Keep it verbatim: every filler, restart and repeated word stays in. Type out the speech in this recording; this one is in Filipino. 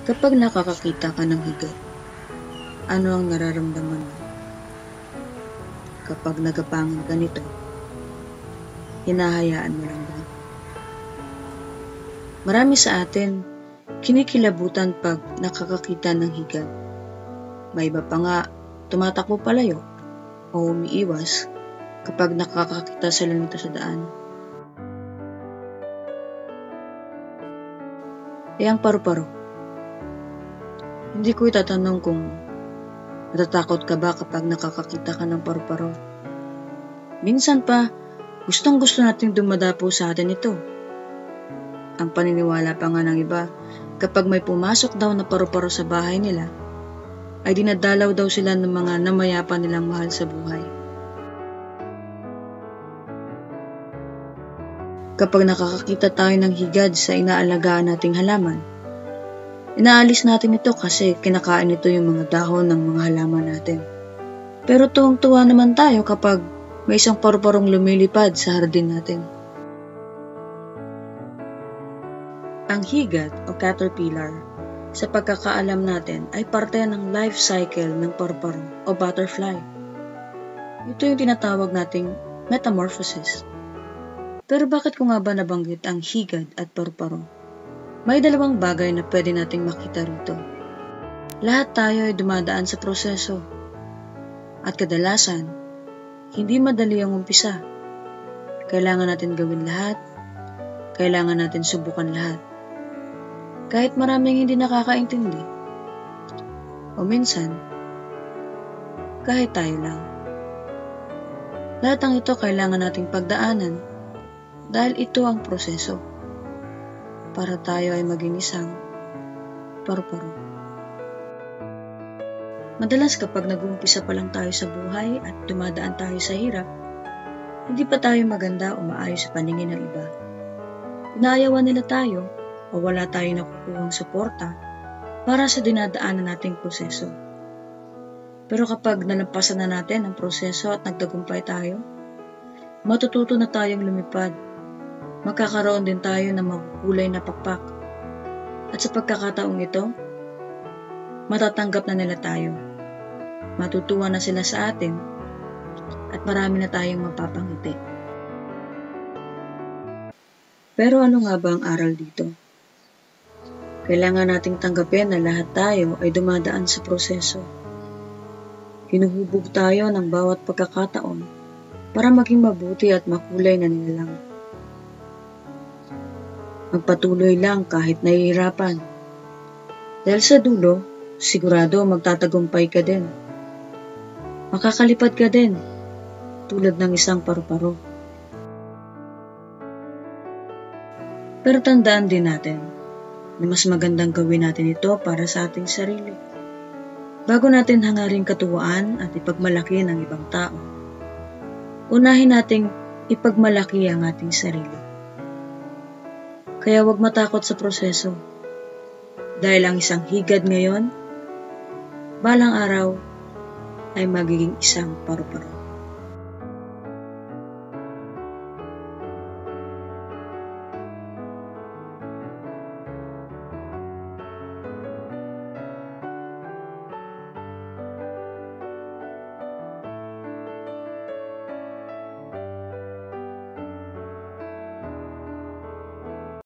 Kapag nakakakita ka ng higad, ano ang nararamdaman mo? Kapag nagapangin ka nito, hinahayaan mo lang ba? Marami sa atin, kinikilabutan pag nakakakita ng higad. May iba pa nga, tumatakbo palayo o umiiwas kapag nakakakita sila nito sa daan. E ang paru-paro. Hindi ko itatanong kung natatakot ka ba kapag nakakakita ka ng paru-paro. Minsan pa, gustong gusto nating dumadapo sa atin ito. Ang paniniwala pa nga ng iba, kapag may pumasok daw na paru-paro sa bahay nila, ay dinadalaw daw sila ng mga namayapa nilang mahal sa buhay. Kapag nakakakita tayo ng higad sa inaalagaan nating halaman, inaalis natin ito kasi kinakain ito yung mga dahon ng mga halaman natin. Pero tuwang-tuwa naman tayo kapag may isang paru-parong lumilipad sa hardin natin. Ang higad o caterpillar, sa pagkakaalam natin, ay parte ng life cycle ng paru-paro o butterfly. Ito yung tinatawag nating metamorphosis. Pero bakit ko nga ba nabanggit ang higad at paru-paro? May dalawang bagay na pwede nating makita rito. Lahat tayo ay dumadaan sa proseso. At kadalasan, hindi madali ang umpisa. Kailangan natin gawin lahat. Kailangan natin subukan lahat. Kahit maraming hindi nakakaintindi. O minsan, kahit tayo lang. Lahat ng ito kailangan nating pagdaanan dahil ito ang proseso. Para tayo ay maging isang paru-paro. Madalas kapag nag-uumpisa pa lang tayo sa buhay at dumadaan tayo sa hirap, hindi pa tayo maganda o maayos sa paningin ng iba. Inaayawan nila tayo o wala tayong nakukuhang suporta para sa dinadaanan nating proseso. Pero kapag nalampasan na natin ang proseso at nagtagumpay tayo, matututo na tayong lumipad. Magkakaroon din tayo ng makukulay na pakpak. At sa pagkakataong ito, matatanggap na nila tayo. Matutuwa na sila sa atin at marami na tayong mapapangiti. Pero ano nga ba ang aral dito? Kailangan nating tanggapin na lahat tayo ay dumadaan sa proseso. Hinuhubog tayo ng bawat pagkakataon para maging mabuti at makulay na nilalang. Magpatuloy lang kahit nahihirapan. Dahil sa dulo, sigurado magtatagumpay ka din. Makakalipad ka din, tulad ng isang paru-paro. Pero tandaan din natin na mas magandang gawin natin ito para sa ating sarili. Bago natin hangaring katuwaan at ipagmalaki ng ibang tao, unahin nating ipagmalaki ang ating sarili. Kaya huwag matakot sa proseso. Dahil ang isang higad ngayon, balang araw ay magiging isang paru-paro.